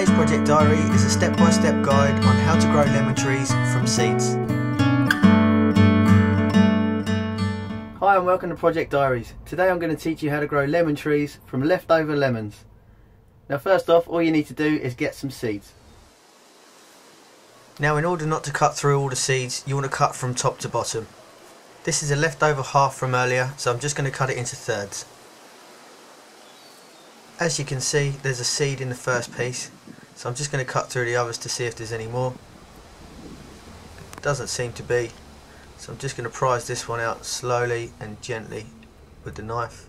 Today's Project Diary is a step-by-step guide on how to grow lemon trees from seeds. Hi and welcome to Project Diaries. Today I'm going to teach you how to grow lemon trees from leftover lemons. Now first off, all you need to do is get some seeds. Now in order not to cut through all the seeds, you want to cut from top to bottom. This is a leftover half from earlier, so I'm just going to cut it into thirds. As you can see, there's a seed in the first piece, so I'm just going to cut through the others to see if there's any more. It doesn't seem to be, so I'm just going to prise this one out slowly and gently with the knife.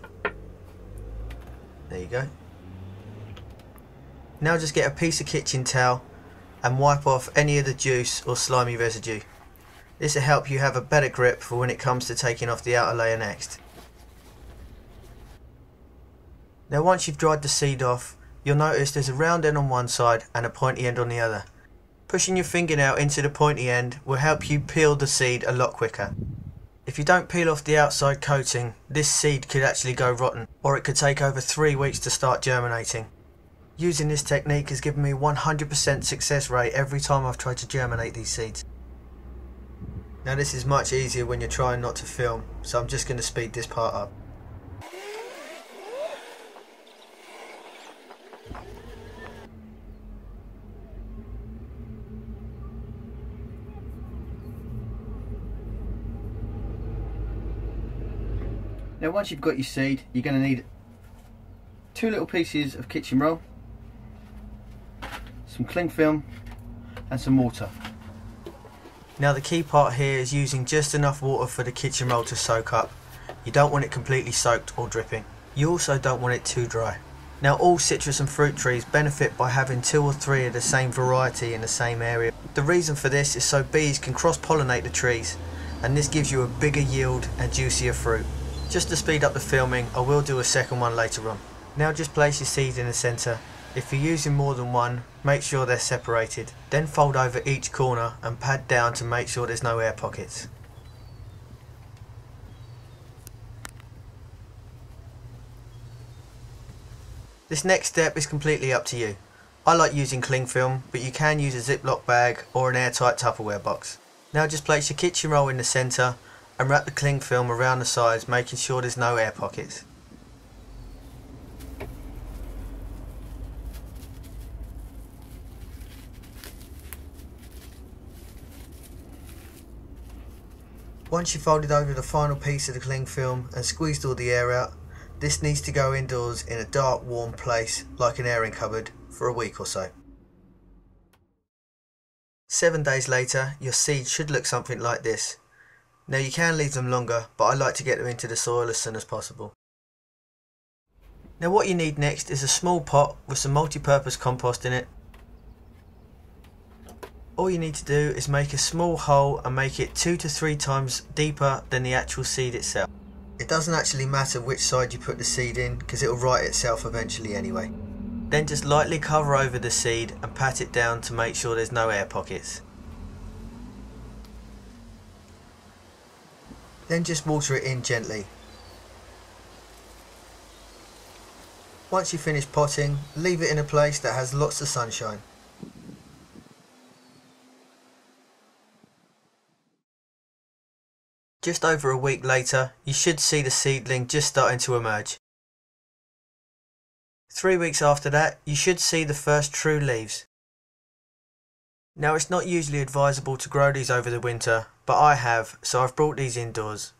There you go. Now just get a piece of kitchen towel and wipe off any of the juice or slimy residue. This will help you have a better grip for when it comes to taking off the outer layer next. Now once you've dried the seed off, you'll notice there's a round end on one side and a pointy end on the other. Pushing your fingernail into the pointy end will help you peel the seed a lot quicker. If you don't peel off the outside coating, this seed could actually go rotten, or it could take over 3 weeks to start germinating. Using this technique has given me 100% success rate every time I've tried to germinate these seeds. Now this is much easier when you're trying not to film, so I'm just going to speed this part up. Now once you've got your seed, you're going to need 2 little pieces of kitchen roll, some cling film and some water. Now the key part here is using just enough water for the kitchen roll to soak up. You don't want it completely soaked or dripping. You also don't want it too dry. Now all citrus and fruit trees benefit by having 2 or 3 of the same variety in the same area. The reason for this is so bees can cross-pollinate the trees, and this gives you a bigger yield and juicier fruit. Just to speed up the filming, I will do a second one later on. Now just place your seeds in the centre. If you're using more than one, make sure they're separated. Then fold over each corner and pad down to make sure there's no air pockets. This next step is completely up to you. I like using cling film, but you can use a Ziploc bag or an airtight Tupperware box. Now just place your kitchen roll in the centre and wrap the cling film around the sides, making sure there's no air pockets. Once you've folded over the final piece of the cling film and squeezed all the air out, this needs to go indoors in a dark, warm place like an airing cupboard for a week or so. 7 days later, your seeds should look something like this. Now you can leave them longer, but I like to get them into the soil as soon as possible. Now what you need next is a small pot with some multi-purpose compost in it. All you need to do is make a small hole and make it 2 to 3 times deeper than the actual seed itself. It doesn't actually matter which side you put the seed in, because it will right itself eventually anyway. Then just lightly cover over the seed and pat it down to make sure there's no air pockets. Then just water it in gently. Once you finish potting, leave it in a place that has lots of sunshine. Just over a week later, you should see the seedling just starting to emerge. 3 weeks after that, you should see the first true leaves. Now it's not usually advisable to grow these over the winter, but I have, so I've brought these indoors.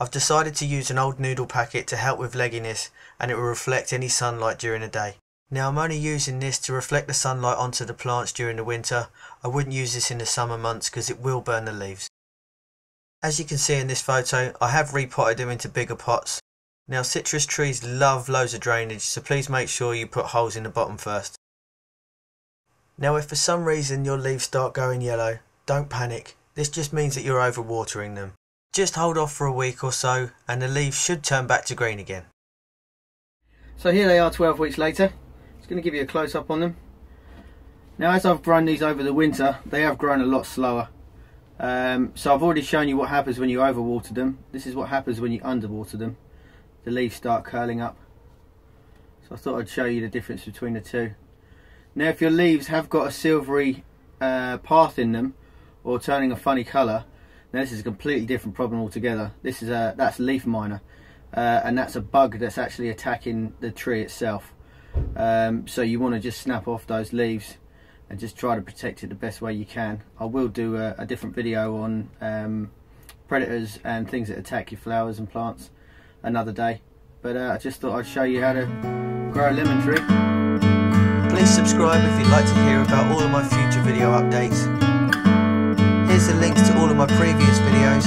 I've decided to use an old noodle packet to help with legginess, and it will reflect any sunlight during the day. Now I'm only using this to reflect the sunlight onto the plants during the winter. I wouldn't use this in the summer months because it will burn the leaves. As you can see in this photo, I have repotted them into bigger pots. Now citrus trees love loads of drainage, so please make sure you put holes in the bottom first. Now if for some reason your leaves start going yellow, don't panic. This just means that you're overwatering them. Just hold off for a week or so and the leaves should turn back to green again. So here they are 12 weeks later. Just going to give you a close up on them. Now as I've grown these over the winter, they have grown a lot slower. So I've already shown you what happens when you overwater them. This is what happens when you underwater them. The leaves start curling up. So I thought I'd show you the difference between the two. Now if your leaves have got a silvery path in them or turning a funny colour, now this is a completely different problem altogether. This is a, that's leaf miner, and that's a bug that's actually attacking the tree itself. So you want to just snap off those leaves and just try to protect it the best way you can. I will do a different video on predators and things that attack your flowers and plants another day, but I just thought I'd show you how to grow a lemon tree. Please subscribe if you'd like to hear about all of my future video updates. Here's the links to all of my previous videos.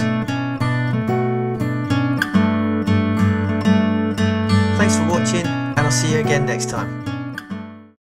Thanks for watching, and I'll see you again next time.